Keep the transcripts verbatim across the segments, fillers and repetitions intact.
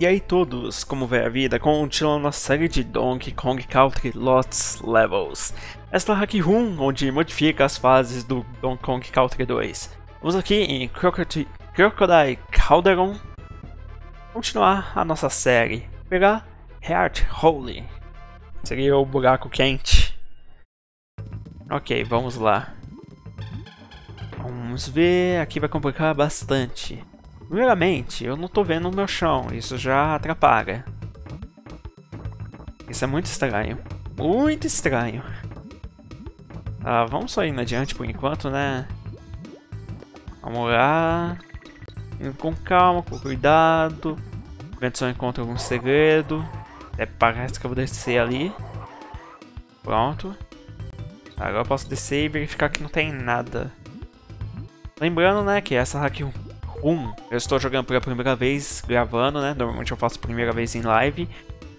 E aí todos, como vai a vida? Continuando a série de Donkey Kong Country Lost Levels. Esta é a Hack Room, onde modifica as fases do Donkey Kong Country dois. Vamos aqui em Crocodile Cauldron continuar a nossa série. Pegar Heat Hole, seria o buraco quente. Ok, vamos lá. Vamos ver, aqui vai complicar bastante. Primeiramente, eu não tô vendo o meu chão, isso já atrapalha. Isso é muito estranho. Muito estranho. Ah, vamos só indo adiante por enquanto, né? Vamos lá. Indo com calma, com cuidado. Vendo se eu encontro algum segredo. Até parece que eu vou descer ali. Pronto. Agora eu posso descer e verificar que não tem nada. Lembrando, né, que essa hack um, eu estou jogando pela primeira vez, gravando, né? Normalmente eu faço a primeira vez em live.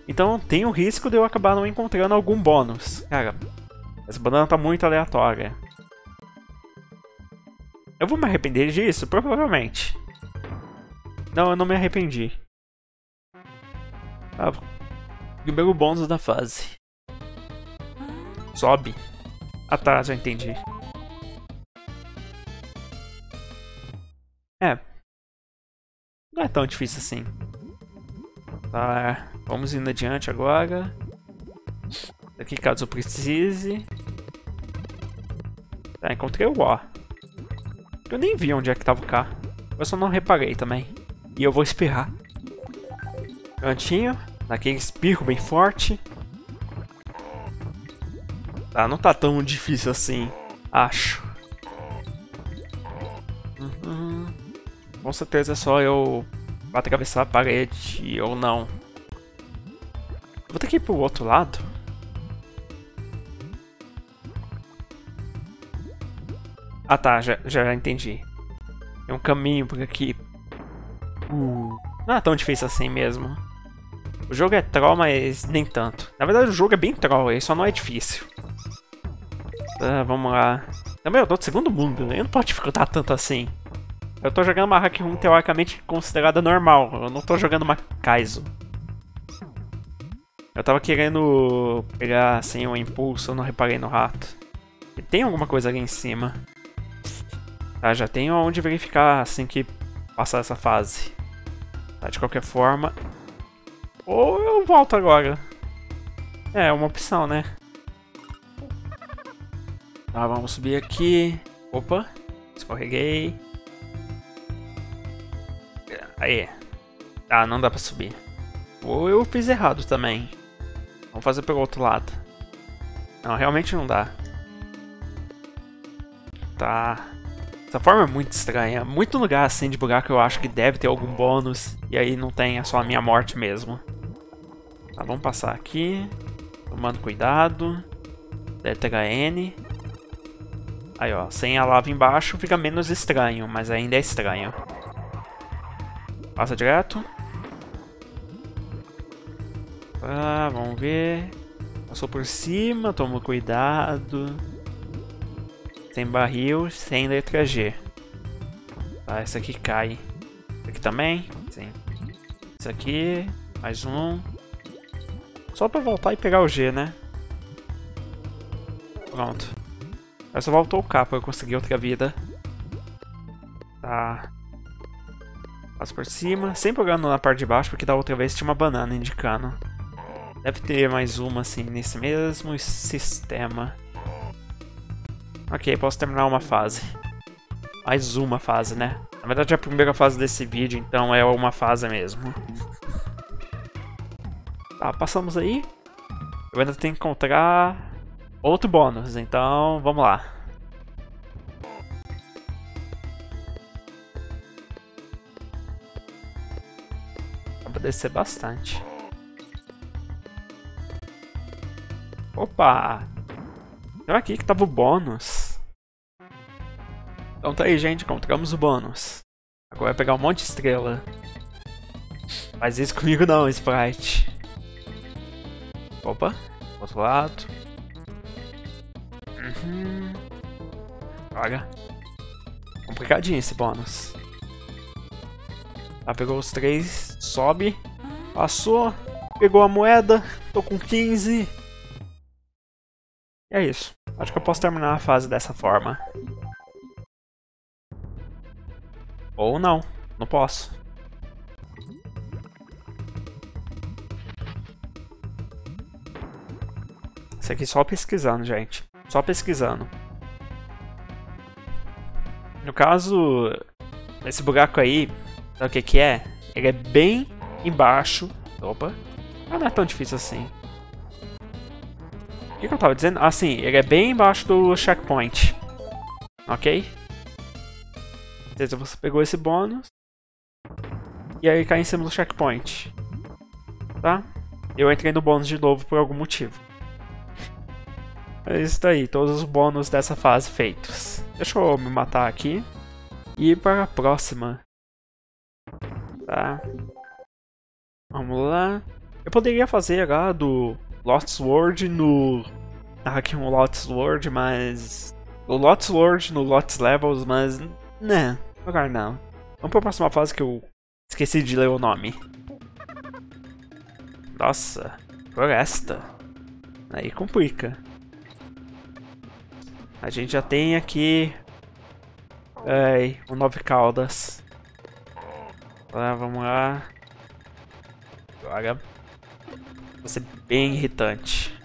Então tem o risco de eu acabar não encontrando algum bônus. Cara, essa banana tá muito aleatória. Eu vou me arrepender disso? Provavelmente. Não, eu não me arrependi. Ah, primeiro bônus da fase. Sobe. Ah tá, já entendi. É, não é tão difícil assim. Tá, vamos indo adiante agora. Aqui caso eu precise. Tá, encontrei o ó. Eu nem vi onde é que tava o K. Eu só não reparei também. E eu vou espirrar. Prontinho, naquele espirro bem forte. Tá, não tá tão difícil assim, acho. Uhum. Com certeza é só eu atravessar a parede ou não. Vou ter que ir pro outro lado. Ah tá, já, já entendi. É um caminho por aqui. Uh, não é tão difícil assim mesmo. O jogo é troll, mas nem tanto. Na verdade o jogo é bem troll, ele só não é difícil. Tá, vamos lá. Também eu tô do segundo mundo, eu não posso dificultar tanto assim. Eu tô jogando uma hack room teoricamente considerada normal, eu não tô jogando uma Kaizo. Eu tava querendo pegar assim um impulso, eu não reparei no rato. E tem alguma coisa ali em cima. Tá, já tenho onde verificar assim que passar essa fase. Tá, de qualquer forma. Ou eu volto agora. É, é uma opção, né? Tá, vamos subir aqui. Opa, escorreguei. Aí. Ah, não dá pra subir. Ou eu fiz errado também. Vamos fazer pelo outro lado. Não, realmente não dá. Tá. Essa forma é muito estranha. Muito lugar assim de buraco eu acho que deve ter algum bônus. E aí não tem, é só a minha morte mesmo. Tá, vamos passar aqui. Tomando cuidado. D T H N. Aí ó, sem a lava embaixo fica menos estranho, mas ainda é estranho. Passa direto. Ah, vamos ver. Passou por cima, toma cuidado. Sem barril, sem letra G. Tá, esse aqui cai. Esse aqui também? Sim. Esse aqui, mais um. Só pra voltar e pegar o G, né? Pronto. Aí só voltou o K pra eu conseguir outra vida. Tá. Passo por cima, sempre olhando na parte de baixo, porque da outra vez tinha uma banana indicando. Deve ter mais uma assim nesse mesmo sistema. Ok, posso terminar uma fase. Mais uma fase, né? Na verdade é a primeira fase desse vídeo, então é uma fase mesmo. Tá, passamos aí. Eu ainda tenho que encontrar outro bônus, então vamos lá. Descer bastante. Opa! Então aqui que tava o bônus. Então tá aí, gente. Encontramos o bônus. Agora vai pegar um monte de estrela. Faz isso comigo não, Sprite. Opa! Outro lado. Uhum. Olha. Complicadinho esse bônus. Tá, pegou os três, sobe. Passou. Pegou a moeda. Tô com quinze. E é isso. Acho que eu posso terminar a fase dessa forma. Ou não. Não posso. Isso aqui só pesquisando, gente. Só pesquisando. No caso, esse buraco aí, sabe o que que é? Ele é bem embaixo. Opa. Ah, não é tão difícil assim. O que que eu tava dizendo? Ah, sim. Ele é bem embaixo do checkpoint. Ok? Ou seja, você pegou esse bônus. E aí cai em cima do checkpoint. Tá? Eu entrei no bônus de novo por algum motivo. É isso aí, todos os bônus dessa fase feitos. Deixa eu me matar aqui. E ir para a próxima. Tá. Vamos lá. Eu poderia fazer lá do Lost Sword no... Ah, aqui um Lost Sword, mas... O Lost Sword no Lost Levels, mas... Né, agora não. Vamos para a próxima fase que eu esqueci de ler o nome. Nossa, floresta. Aí complica. A gente já tem aqui ai, o nove caudas. Tá, vamos lá. Agora vai ser bem irritante.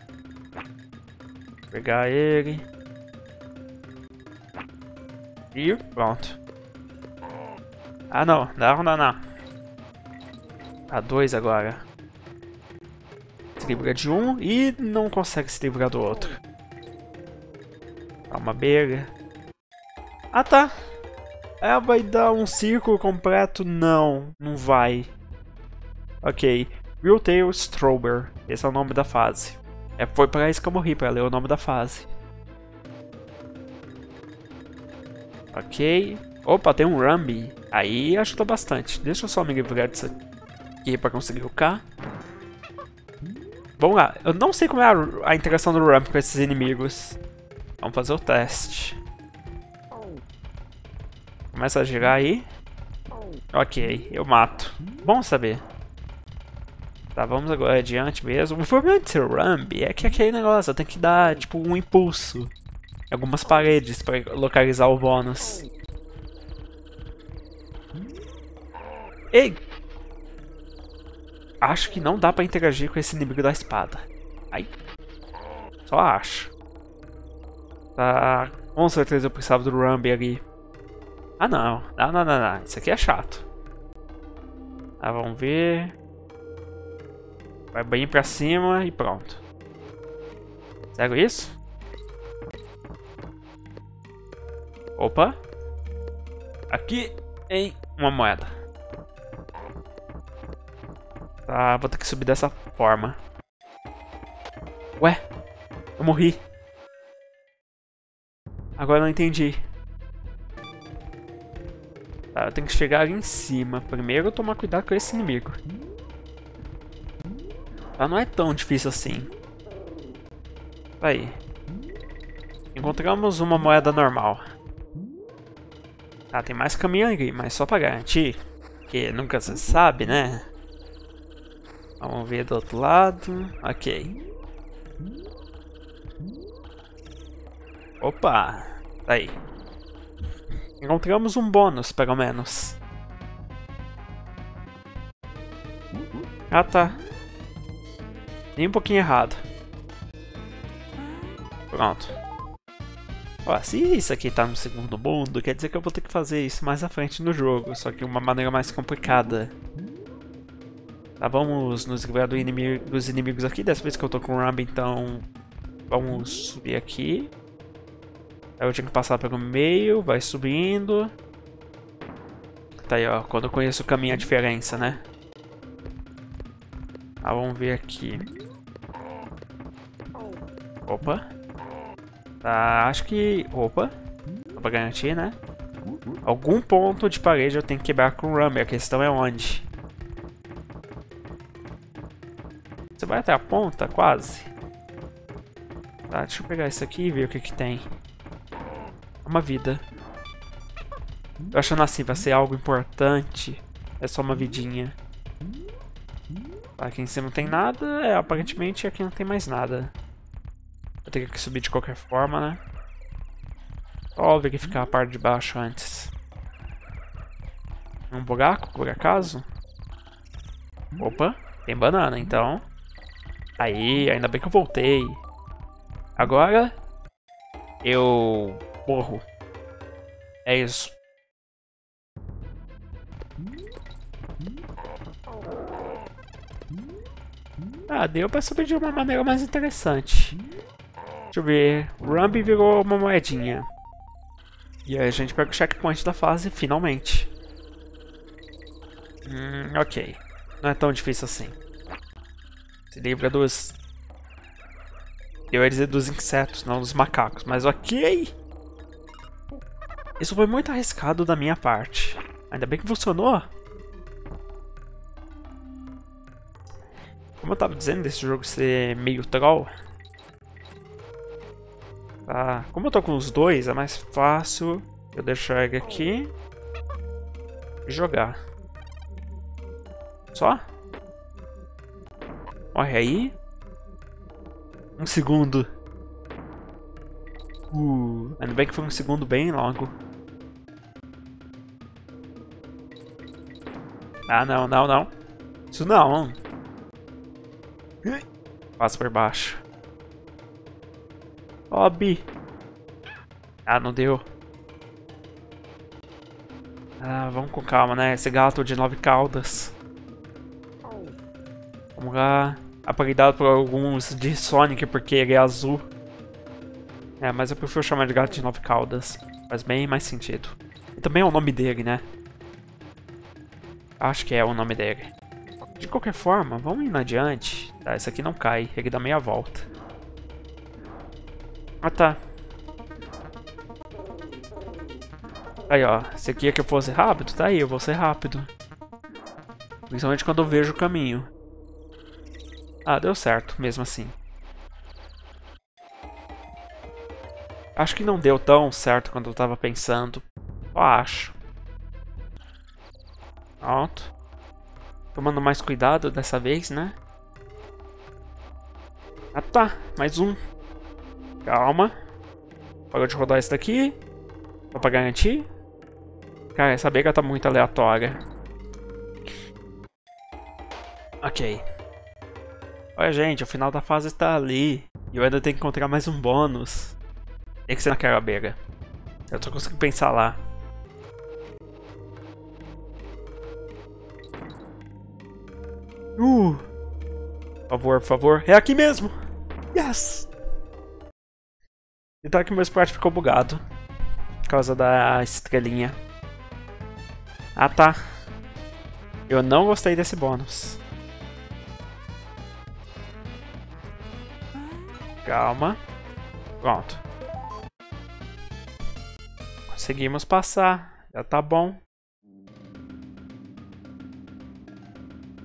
Vou pegar ele. E pronto. Ah não, não, não, não. Tá dois agora. Se livra de um e não consegue se livrar do outro. Uma abelha. Ah tá. Ela vai dar um círculo completo? Não, não vai. Ok. Blue-Tail Trouble. Esse é o nome da fase. É, foi pra isso que eu morri, pra ler o nome da fase. Ok. Opa, tem um Rummy. Aí ajuda bastante. Deixa eu só me livrar disso aqui pra conseguir o K. Vamos lá. Eu não sei como é a, a interação do Rummy com esses inimigos. Vamos fazer o teste. Começa a girar aí. Ok, eu mato. Bom saber. Tá, vamos agora adiante mesmo. O problema de ser Rummy é que é aquele negócio. Eu tenho que dar, tipo, um impulso em algumas paredes pra localizar o bônus. Ei! Acho que não dá pra interagir com esse inimigo da espada. Ai. Só acho. Tá, com certeza eu precisava do Rummy ali. Ah não, não, não, não, não, isso aqui é chato. Ah, vamos ver. Vai bem pra cima e pronto. Sério isso? Opa. Aqui em uma moeda. Tá, vou ter que subir dessa forma. Ué, eu morri. Agora eu não entendi. Tá, eu tenho que chegar ali em cima. Primeiro eu tomar cuidado com esse inimigo. Tá, não é tão difícil assim. Tá aí. Encontramos uma moeda normal. Tá, tem mais caminho ali, mas só pra garantir. Porque nunca se sabe, né? Vamos ver do outro lado. Ok. Opa, tá aí. Encontramos um bônus, pelo menos. Ah, tá. Nem um pouquinho errado. Pronto. Ó, se isso aqui tá no segundo mundo, quer dizer que eu vou ter que fazer isso mais à frente no jogo, só que de uma maneira mais complicada. Tá, vamos nos livrar do inimigo, dos inimigos aqui. Dessa vez que eu tô com o Rummy, então vamos subir aqui. Aí eu tinha que passar pelo meio, vai subindo. Tá aí, ó. Quando eu conheço o caminho, a diferença, né? Ah, vamos ver aqui. Opa. Tá, acho que... Opa. Só pra garantir, né? Algum ponto de parede eu tenho que quebrar com o Rummy. A questão é onde. Você vai até a ponta? Quase. Tá, deixa eu pegar isso aqui e ver o que que tem. Uma vida. Eu achando assim, vai ser algo importante. É só uma vidinha. Aqui em cima não tem nada, é, aparentemente aqui não tem mais nada. Vou ter que subir de qualquer forma, né? Ó, verificar a parte de baixo antes. Um buraco, por acaso? Opa, tem banana, então. Aí, ainda bem que eu voltei. Agora, eu morro. É isso. Ah, deu pra subir de uma maneira mais interessante. Deixa eu ver. O Rumble virou uma moedinha. E aí a gente pega o checkpoint da fase, finalmente. Hum, ok. Não é tão difícil assim. Se livra dos... Eu ia dizer dos insetos, não dos macacos. Mas ok! Isso foi muito arriscado da minha parte. Ainda bem que funcionou. Como eu tava dizendo, desse jogo ser meio troll. Tá. Como eu tô com os dois, é mais fácil eu deixar ele aqui e jogar. Só? Morre aí. Um segundo. Uh, ainda bem que foi um segundo bem longo. Ah, não, não, não. Isso não. Passa por baixo. Obi. Ah, não deu. Ah, vamos com calma, né? Esse gato de nove caudas. Vamos lá. Apelidado por alguns de Sonic porque ele é azul. É, mas eu prefiro chamar de gato de nove caudas. Faz bem mais sentido. E também é o nome dele, né? Acho que é o nome dele. De qualquer forma, vamos indo adiante. Tá, esse aqui não cai, ele dá meia volta. Ah, tá. Aí, ó. Se aqui é que eu fosse rápido, tá aí, eu vou ser rápido. Principalmente quando eu vejo o caminho. Ah, deu certo, mesmo assim. Acho que não deu tão certo quanto eu tava pensando. Eu acho. Pronto. Tomando mais cuidado dessa vez, né? Ah tá, mais um. Calma. Parou de rodar esse daqui. Só pra garantir. Cara, essa briga tá muito aleatória. Ok. Olha gente, o final da fase está ali. E eu ainda tenho que encontrar mais um bônus. Tem que ser naquela beira. Eu só consigo pensar lá. Uh! Por favor, por favor. É aqui mesmo! Yes! Então aqui meu sprite ficou bugado. Por causa da estrelinha. Ah tá. Eu não gostei desse bônus. Calma. Pronto. Conseguimos passar. Já tá bom.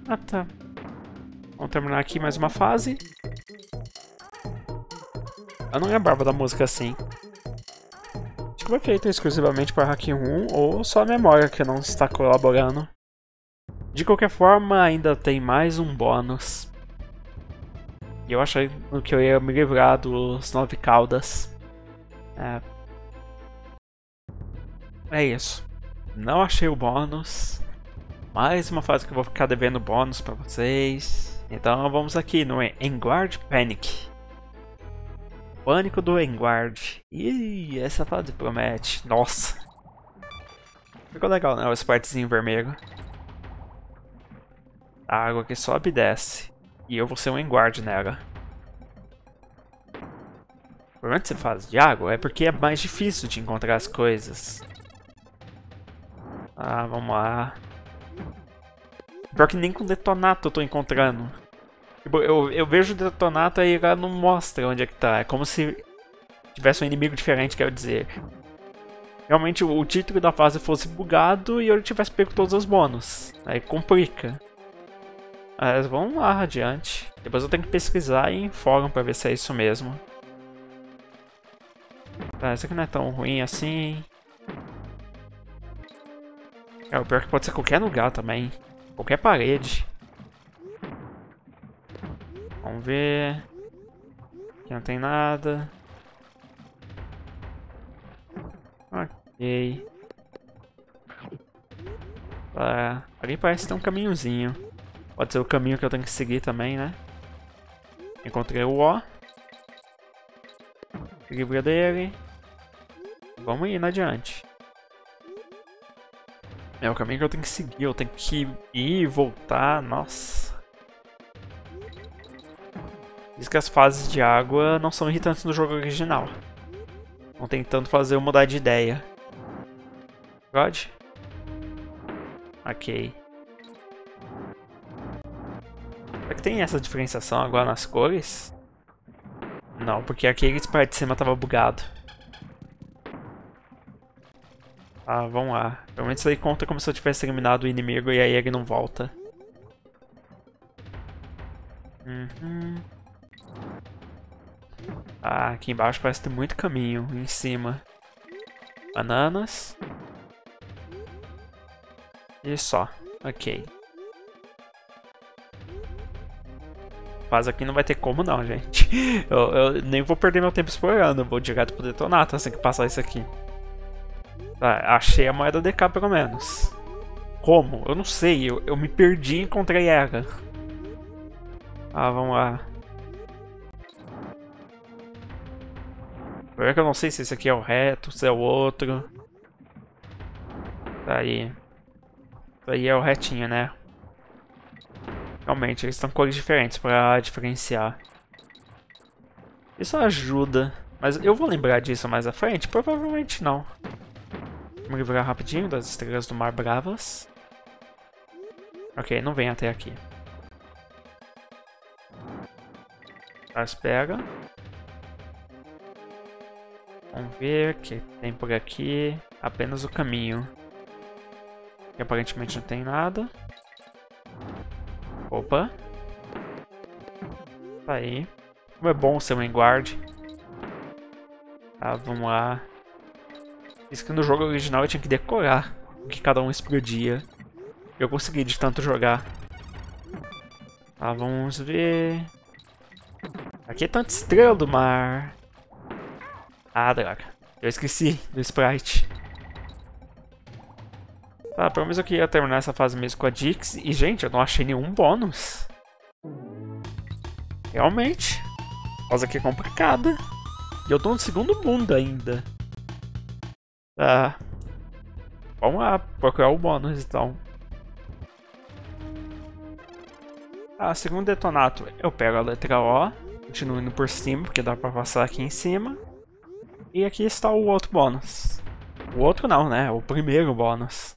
Ah tá. Vamos terminar aqui mais uma fase. Eu não lembrava da música assim. Acho que foi feita exclusivamente para Hack um ou só a memória que não está colaborando. De qualquer forma, ainda tem mais um bônus. E eu achei que eu ia me livrar dos nove caudas. É... é isso. Não achei o bônus. Mais uma fase que eu vou ficar devendo bônus pra vocês. Então vamos aqui no Enguarde Panic. Pânico do Enguarde. Ih, essa fase promete. Nossa. Ficou legal, né? O spritezinho vermelho. A água que sobe e desce. E eu vou ser um enguarde nela. O problema que você faz de água é porque é mais difícil de encontrar as coisas. Ah, vamos lá. Pior que nem com detonato eu tô encontrando. Tipo, eu, eu vejo o detonato e ela não mostra onde é que tá. É como se tivesse um inimigo diferente, quero dizer. Realmente o, o título da fase fosse bugado e eu tivesse pego todos os bônus. Aí complica. Mas vamos lá adiante. Depois eu tenho que pesquisar em fórum pra ver se é isso mesmo. Tá, isso aqui não é tão ruim assim. É, o pior que pode ser qualquer lugar também. Qualquer parede. Vamos ver. Aqui não tem nada. Ok. Ah, ali parece que tem um caminhozinho. Pode ser o caminho que eu tenho que seguir também, né? Encontrei o ó. Se livra dele. Vamos ir adiante. É o caminho que eu tenho que seguir. Eu tenho que ir e voltar. Nossa. Diz que as fases de água não são irritantes no jogo original. Não tem tanto fazer eu mudar de ideia. God? Ok. Será que tem essa diferenciação agora nas cores? Não, porque aqueles parte de cima tava bugado. Ah, vamos lá. Pelo menos isso aí conta como se eu tivesse eliminado o inimigo e aí ele não volta. Uhum. Ah, aqui embaixo parece ter muito caminho. Em cima. Bananas. E só. Ok. Mas aqui não vai ter como não, gente. Eu, eu nem vou perder meu tempo explorando. Eu vou direto pro detonato assim que passar isso aqui. Tá, achei a moeda D K pelo menos. Como? Eu não sei. Eu, eu me perdi e encontrei ela. Ah, vamos lá. Pior que eu não sei se esse aqui é o reto, se é o outro. Tá aí. Aí é o retinho, né? Realmente, eles estão cores diferentes pra diferenciar. Isso ajuda. Mas eu vou lembrar disso mais à frente? Provavelmente não. Vamos livrar rapidinho das estrelas do mar bravas. Ok, não vem até aqui. Tá, espera. Vamos ver o que tem por aqui. Apenas o caminho. Que aparentemente não tem nada. Opa. Tá aí. Como é bom ser um enguarde. Tá, vamos lá. Isso que no jogo original eu tinha que decorar o que cada um explodia. Eu consegui de tanto jogar. Tá, vamos ver. Aqui é tanta estrela do mar. Ah, droga. Eu esqueci do sprite. Tá, pelo menos eu queria terminar essa fase mesmo com a Dix. E, gente, eu não achei nenhum bônus. Realmente. A fase aqui é complicada. E eu tô no segundo mundo ainda. Tá. Vamos lá, procurar o bônus, então. Ah, segundo detonato, eu pego a letra O. Continuo indo por cima, porque dá pra passar aqui em cima. E aqui está o outro bônus. O outro não, né? O primeiro bônus.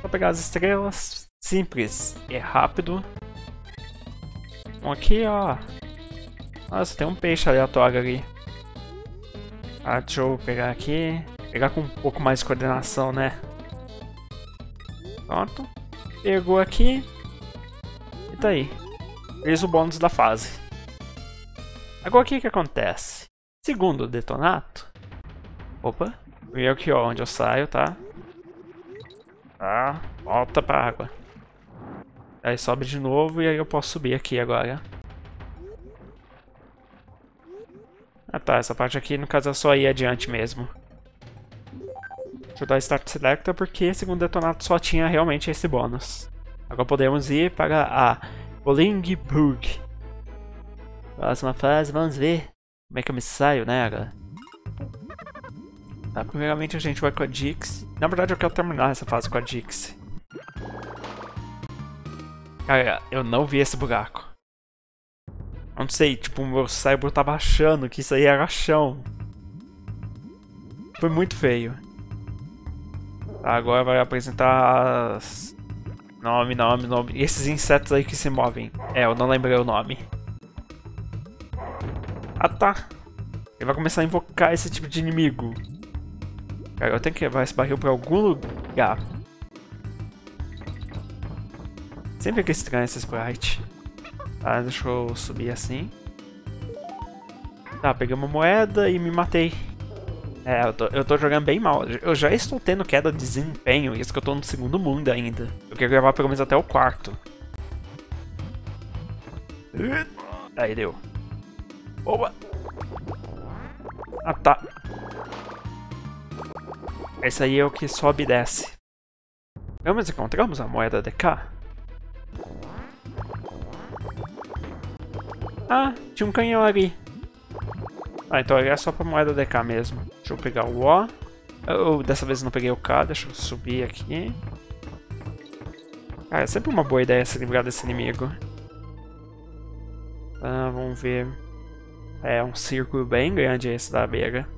Vou pegar as estrelas, simples, é rápido. Bom, aqui ó, nossa, tem um peixe aleatório ali. Ah, deixa eu pegar aqui, pegar com um pouco mais de coordenação, né? Pronto, pegou aqui e tá aí, fez o bônus da fase. Agora o que que acontece? Segundo o detonato, opa, e aqui ó, onde eu saio, tá? Tá, volta pra água. Aí sobe de novo e aí eu posso subir aqui agora. Ah tá, essa parte aqui no caso é só ir adiante mesmo. Deixa eu dar Start Selector porque segundo detonado só tinha realmente esse bônus. Agora podemos ir para a Boiling Bog. Próxima fase, vamos ver como é que eu me saio, né, agora? Tá, primeiramente a gente vai com a Dix. Na verdade eu quero terminar essa fase com a Dix. Cara, eu não vi esse buraco. Eu não sei, tipo, o meu cérebro tava achando que isso aí era chão. Foi muito feio. Tá, agora vai apresentar as... Nome, nome, nome. E esses insetos aí que se movem. É, eu não lembrei o nome. Ah tá. Ele vai começar a invocar esse tipo de inimigo. Cara, eu tenho que levar esse barril pra algum lugar. Sempre que estranho esse sprite. Tá, deixa eu subir assim. Tá, peguei uma moeda e me matei. É, eu tô, eu tô jogando bem mal. Eu já estou tendo queda de desempenho, isso que eu tô no segundo mundo ainda. Eu quero levar pelo menos até o quarto. Aí deu. Opa! Ah tá. Esse aí é o que sobe e desce. Vamos encontramos a moeda de cá? Ah, tinha um canhão ali. Ah, então ele é só pra moeda de cá mesmo. Deixa eu pegar o O. Oh, dessa vez eu não peguei o K, deixa eu subir aqui. Cara, é sempre uma boa ideia se livrar desse inimigo. Ah, vamos ver. É um círculo bem grande esse da beira.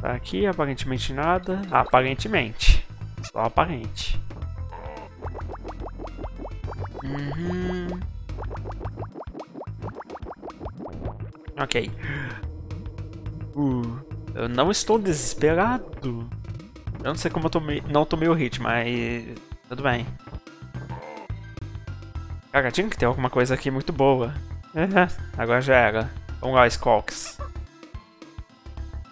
Tá aqui, aparentemente nada. Aparentemente. Só aparente. Uhum. Ok. Uh, eu não estou desesperado. Eu não sei como eu tomei, não tomei o hit, mas tudo bem. Cara, tinha que ter alguma coisa aqui muito boa. Agora já era. Vamos lá, Skulks.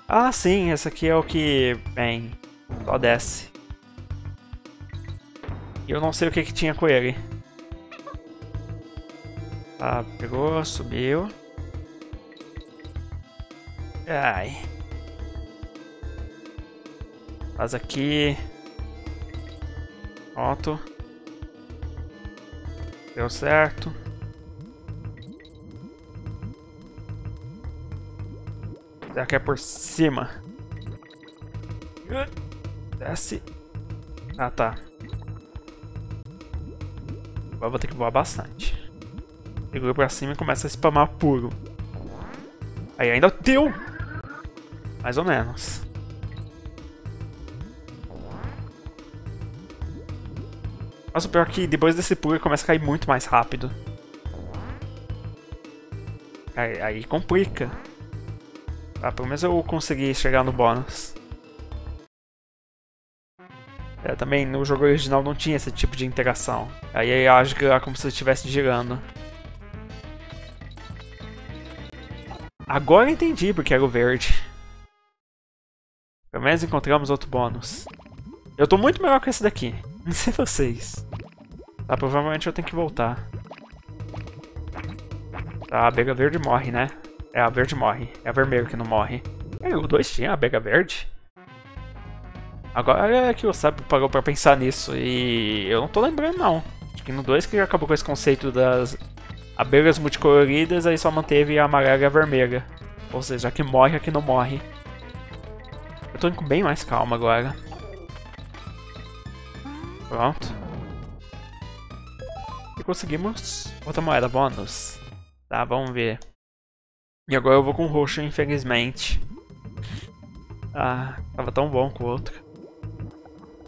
Ah, sim, esse aqui é o que... Bem, só desce. E eu não sei o que, que tinha com ele. Tá, pegou, subiu. Ai. Faz aqui. Pronto. Deu certo. Será que é por cima? Desce. Ah, tá. Agora vou ter que voar bastante. Segura pra cima e começa a spamar puro. Aí ainda deu! Mais ou menos. Mas o pior é que depois desse pulo ele começa a cair muito mais rápido. Aí, aí complica. Ah, pelo menos eu consegui chegar no bônus. É, também no jogo original não tinha esse tipo de interação. Aí ele age como se estivesse girando. Agora eu entendi porque era o verde. Pelo menos encontramos outro bônus. Eu tô muito melhor com esse daqui. Não sei vocês. Tá, provavelmente eu tenho que voltar. Tá, a Bega Verde morre, né? É, a Verde morre. É a Vermelho que não morre. É, o dois tinha a Bega Verde. Agora é que o Sábio parou pra pensar nisso e eu não tô lembrando, não. Acho que no dois que acabou com esse conceito das abelhas multicoloridas, aí só manteve a amarela e a vermelha. Ou seja, a que morre, a que não morre. Eu tô indo com bem mais calma agora. Pronto. E conseguimos outra moeda bônus. Tá, vamos ver. E agora eu vou com o roxo, infelizmente. Ah, tava tão bom com o outro.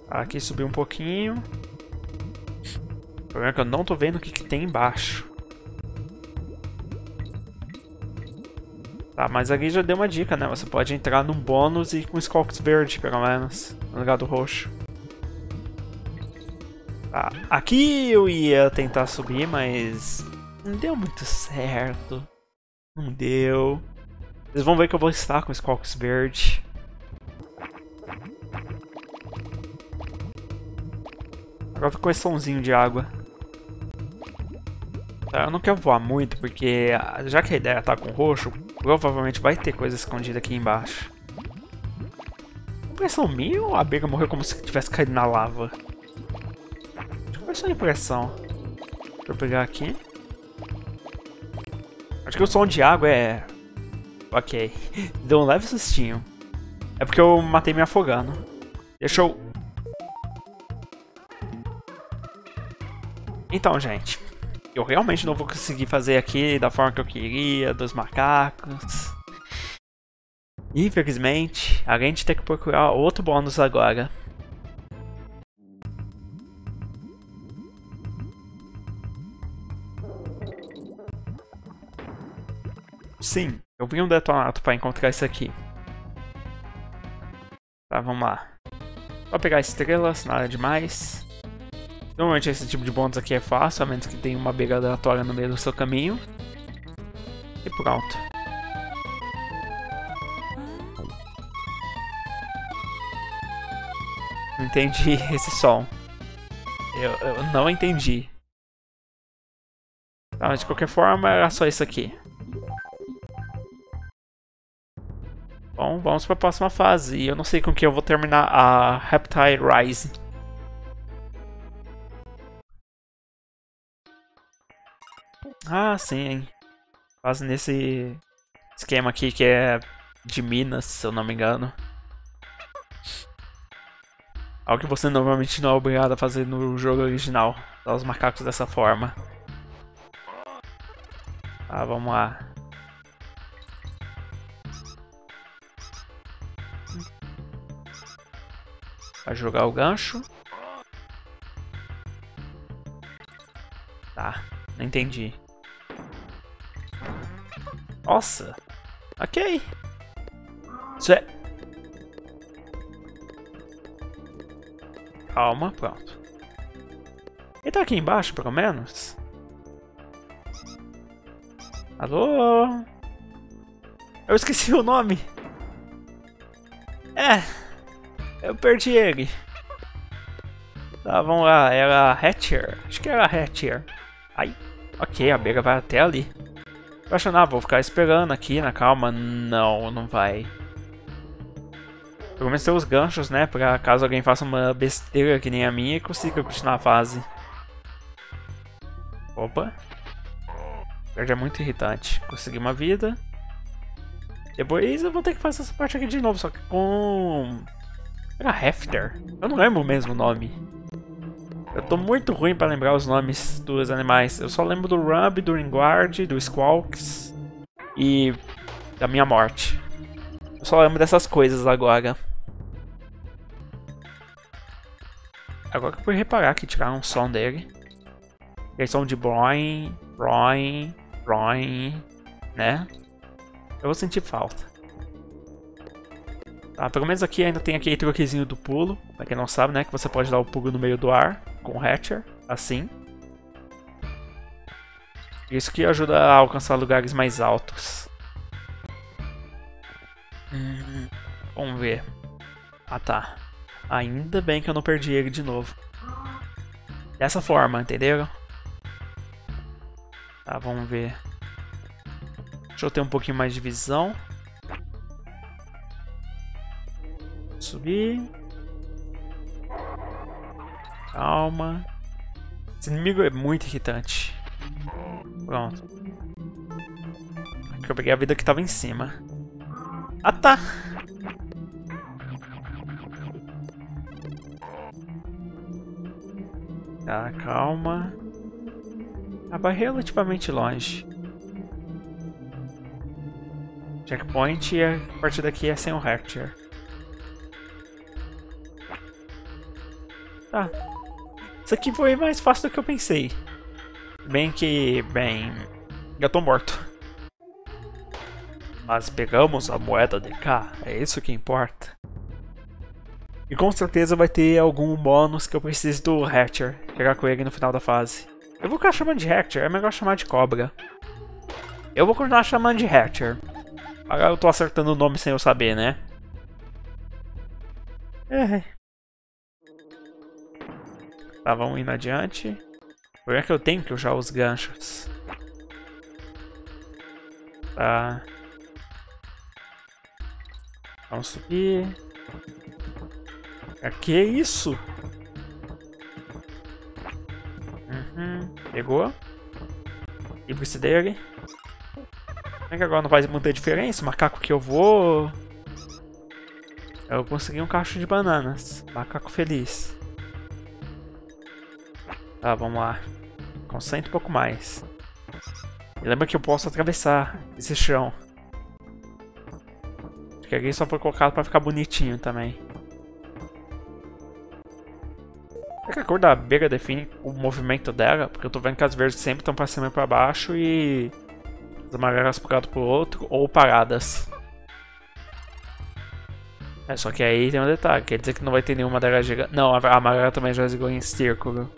Aqui subiu um pouquinho. O problema é que eu não tô vendo o que, que tem embaixo. Tá, mas ali já deu uma dica, né? Você pode entrar num bônus e com Skulks verde, pelo menos. No lugar do roxo. Ah, aqui eu ia tentar subir, mas não deu muito certo. Não deu. Vocês vão ver que eu vou estar com o Skulks verde. Agora ficou esse somzinho de água. Tá, eu não quero voar muito, porque já que a ideia tá com roxo, provavelmente vai ter coisa escondida aqui embaixo. Impressão minha ou a abelha morreu como se tivesse caído na lava? Foi só impressão. Deixa eu pegar aqui. Acho que o som de água é... Ok. Deu um leve sustinho. É porque eu matei me afogando. Deixa eu... Então, gente. Eu realmente não vou conseguir fazer aqui da forma que eu queria, dos macacos. Infelizmente, a gente tem que procurar outro bônus agora. Sim, eu vi um detonato pra encontrar isso aqui. Tá, vamos lá. Só pegar estrelas, nada demais. Normalmente esse tipo de bônus aqui é fácil, a menos que tenha uma beira aleatória no meio do seu caminho. E pronto. Entendi esse som. Eu, eu não entendi. Tá, mas de qualquer forma, era só isso aqui. Bom, vamos para a próxima fase. E eu não sei com que eu vou terminar a Reptile Rise. Ah, sim. Fase nesse esquema aqui que é de minas, se eu não me engano. Algo que você normalmente não é obrigado a fazer no jogo original. Dar os macacos dessa forma. Tá, vamos lá. Vai jogar o gancho. Tá, não entendi. Nossa. Ok. Isso é... Calma, pronto. Ele tá aqui embaixo, pelo menos? Alô? Eu esqueci o nome. É... Eu perdi ele. Tá, vamos lá. Era Hatcher. Acho que era Hatcher. Ai. Ok, a beira vai até ali. Eu acho, não, vou ficar esperando aqui na calma. Não, não vai. Pelo menos tem os ganchos, né? Pra caso alguém faça uma besteira que nem a minha e consiga continuar a fase. Opa. Verde é muito irritante. Consegui uma vida. Depois eu vou ter que fazer essa parte aqui de novo, só que com... Era Hefter. Eu não lembro mesmo o nome. Eu tô muito ruim pra lembrar os nomes dos animais. Eu só lembro do Rumb, do Enguarde, do Squawks e da minha morte. Eu só lembro dessas coisas agora. Agora que eu fui reparar que tiraram o som dele. E som de broin, broin, broin, né? Eu vou sentir falta. Tá, pelo menos aqui ainda tem aquele truquezinho do pulo, pra quem não sabe, né, que você pode dar o pulo no meio do ar com o Hatcher, assim. Isso que ajuda a alcançar lugares mais altos. Hum, vamos ver. Ah tá, ainda bem que eu não perdi ele de novo. Dessa forma, entenderam? Tá, vamos ver. Deixa eu ter um pouquinho mais de visão. Subir. Calma. Esse inimigo é muito irritante. Pronto. Aqui eu peguei a vida que tava em cima. Ah tá! Tá, calma. Ah, vai relativamente longe. Checkpoint e a partir daqui é sem o Hatcher. Tá. Isso aqui foi mais fácil do que eu pensei. Bem que... bem... eu tô morto. Mas pegamos a moeda de cá. É isso que importa. E com certeza vai ter algum bônus que eu preciso do Hatcher. Chegar com ele no final da fase. Eu vou ficar chamando de Hatcher. É melhor chamar de Cobra. Eu vou continuar chamando de Hatcher. Agora eu tô acertando o nome sem eu saber, né? É... Tá, vamos indo adiante. O problema é que eu tenho que usar os ganchos. Tá. Vamos subir. Aqui é isso. Uhum. Pegou. Livre-se dele. Como é que agora não faz muita diferença? O macaco que eu vou... Eu consegui um cacho de bananas. Macaco feliz. Tá, vamos lá. Concentra um pouco mais. E lembra que eu posso atravessar esse chão. Acho que aqui só foi colocado pra ficar bonitinho também. Será que a cor da beira define o movimento dela? Porque eu tô vendo que as verdes sempre estão pra cima e pra baixo e... as amarelas pro lado pro outro ou paradas. É, só que aí tem um detalhe. Quer dizer que não vai ter nenhuma delas gigante. Não, a amarela também já zigou em círculo.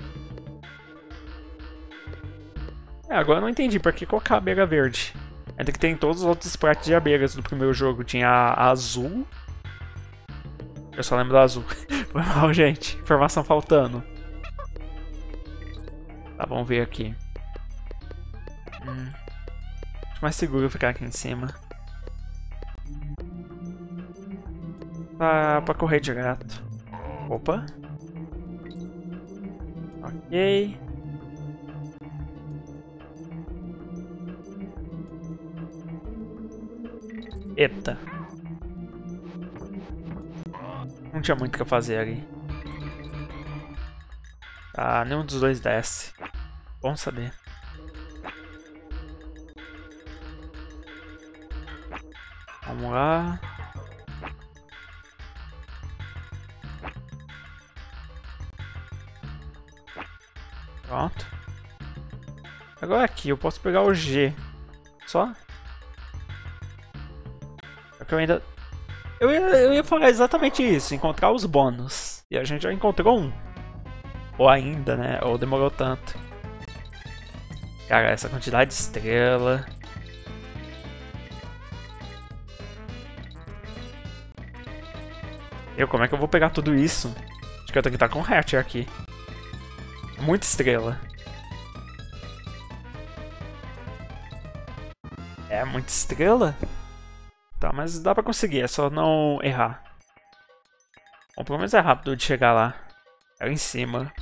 É, agora eu não entendi pra que colocar a abelha verde. Ainda que tem todos os outros sprites de abelhas do primeiro jogo. Tinha a, a azul. Eu só lembro da azul. Foi mal, gente. Informação faltando. Tá, vamos ver aqui. Hum. Acho mais seguro eu ficar aqui em cima. Ah, pra correr direto. Opa. Ok. Eita. Não tinha muito o que fazer ali. Ah, nenhum dos dois desce. Bom saber. Vamos lá. Pronto. Agora aqui eu posso pegar o G. Só? É que eu ainda... Eu ia, eu ia falar exatamente isso. Encontrar os bônus. E a gente já encontrou um. Ou ainda, né? Ou demorou tanto. Cara, essa quantidade de estrela... Eu, como é que eu vou pegar tudo isso? Acho que eu tenho que estar com um hatcher aqui. Muita estrela. É muita estrela? Tá, mas dá pra conseguir, é só não errar. Bom, pelo menos é rápido de chegar lá. É lá em cima.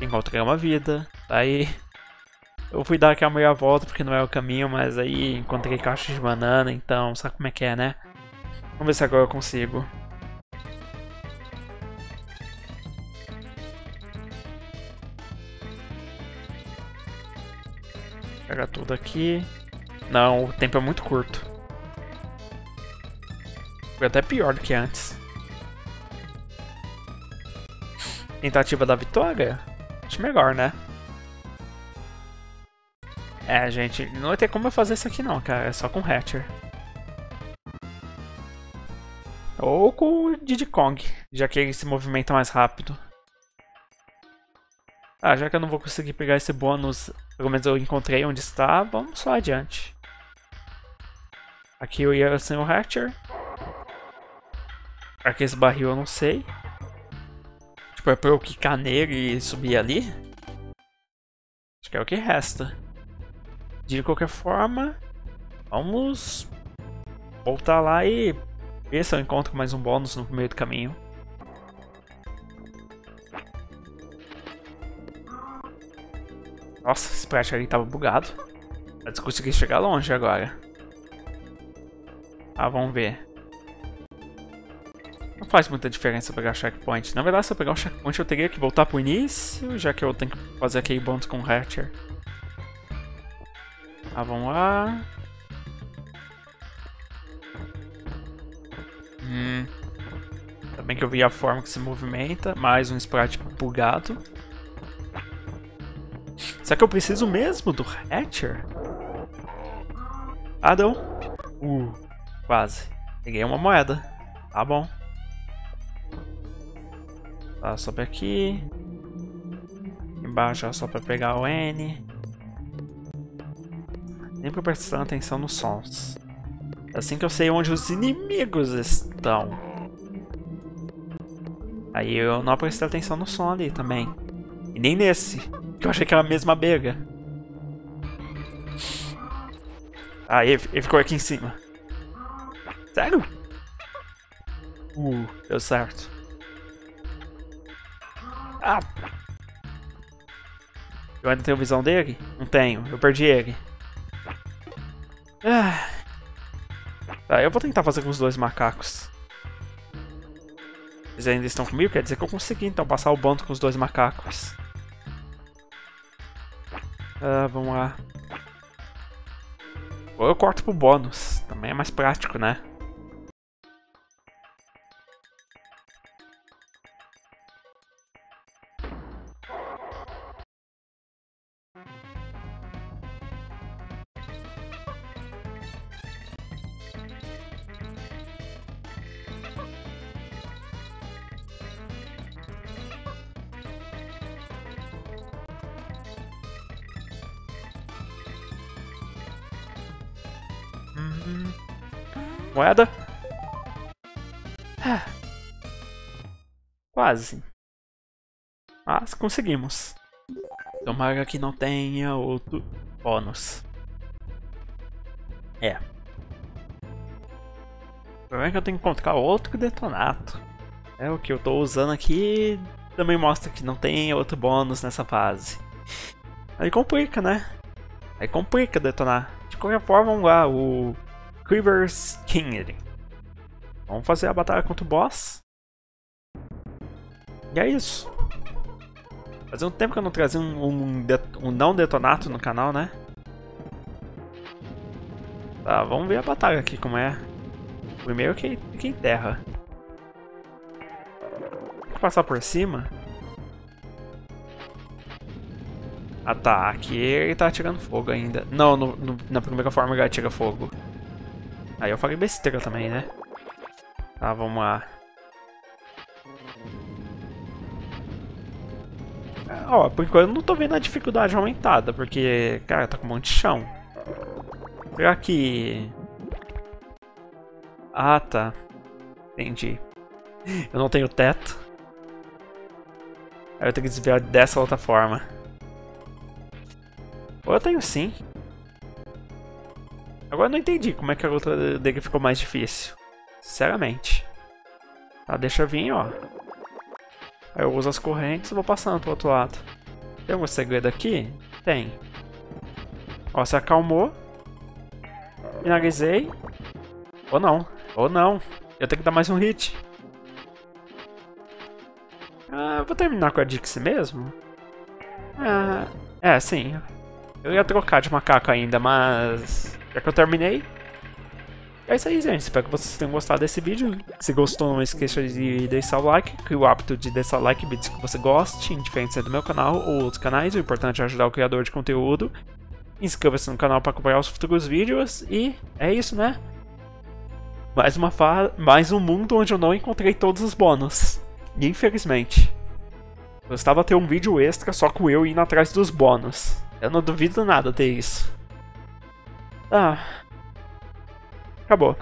Encontrei uma vida. Aí eu fui dar aquela meia volta porque não é o caminho, mas aí encontrei caixa de banana, então sabe como é que é, né? Vamos ver se agora eu consigo. Pegar tudo aqui. Não, o tempo é muito curto. Foi até pior do que antes. Tentativa da vitória? Acho melhor, né? É, gente, não vai ter como eu fazer isso aqui não, cara. É só com Hatcher. Ou com o Diddy Kong, já que ele se movimenta mais rápido. Ah, já que eu não vou conseguir pegar esse bônus, pelo menos eu encontrei onde está, vamos só adiante. Aqui eu ia sem o Hatcher. Aqui esse barril eu não sei. Tipo, é pra eu quicar nele e subir ali? Acho que é o que resta. De qualquer forma, vamos voltar lá e... Esse eu encontro mais um bônus no meio do caminho. Nossa, esse sprite ali tava bugado. Mas consegui chegar longe agora. Ah, vamos ver. Não faz muita diferença pegar checkpoint. Na verdade, se eu pegar um checkpoint eu teria que voltar pro início, já que eu tenho que fazer aquele bônus com o Hatcher. Ah, vamos lá. Hum. Também que eu vi a forma que se movimenta. Mais um sprite bugado. Será que eu preciso mesmo do Hatcher? Ah, não. Uh, quase. Peguei uma moeda. Tá bom. Tá, sobe aqui. Embaixo, ó, só pra pegar o N. Sempre prestando atenção nos sons. Assim que eu sei onde os inimigos estão. Aí eu não prestei atenção no som ali também. E nem nesse, que eu achei que era a mesma bega. Aí ele ficou aqui em cima. Sério? Uh, deu certo. Ah! Eu ainda tenho visão dele? Não tenho, eu perdi ele. Ah! Tá, eu vou tentar fazer com os dois macacos. Eles ainda estão comigo? Quer dizer que eu consegui, então, passar o bando com os dois macacos. Ah, vamos lá. Ou eu corto pro bônus. Também é mais prático, né? Moeda. Ah, quase. Mas conseguimos. Tomara que não tenha outro bônus. É. O problema é que eu tenho que encontrar outro detonato. É o que eu tô usando aqui. Também mostra que não tem outro bônus nessa fase. Aí complica, né? Aí complica detonar. De qualquer forma, vamos lá. O Kleever's Kiln. Vamos fazer a batalha contra o boss. E é isso. Fazia um tempo que eu não trazia um, um, um não detonato no canal, né? Tá, vamos ver a batalha aqui como é. Primeiro que, que enterra. Tem que passar por cima. Ah tá, aqui ele tá atirando fogo ainda. Não, no, no, na primeira forma ele atira fogo. Aí eu falei besteira também, né? Tá, vamos lá. Ó, por enquanto eu não tô vendo a dificuldade aumentada, porque, cara, tá com um monte de chão. Será que... Ah, tá. Entendi. Eu não tenho teto. Aí eu tenho que desviar dessa outra forma. Ou eu tenho sim. Agora eu não entendi como é que a luta dele ficou mais difícil. Sinceramente. Tá, deixa eu vir, ó. Aí eu uso as correntes e vou passando pro outro lado. Tem algum segredo aqui? Tem. Ó, se acalmou. Finalizei. Ou não. Ou não. Eu tenho que dar mais um hit. Ah, vou terminar com a Dixie mesmo? Ah, é, sim. Eu ia trocar de macaco ainda, mas... já que eu terminei. É isso aí, gente. Espero que vocês tenham gostado desse vídeo. Se gostou, não esqueça de deixar o like. Crie o hábito de deixar o like em vídeos que você goste, indiferente do meu canal ou outros canais. O importante é ajudar o criador de conteúdo. Inscreva-se no canal para acompanhar os futuros vídeos. E é isso, né? Mais uma fa... mais um mundo onde eu não encontrei todos os bônus. E, infelizmente. Gostava de ter um vídeo extra só com eu indo atrás dos bônus. Eu não duvido nada ter isso. Ah... Acabou.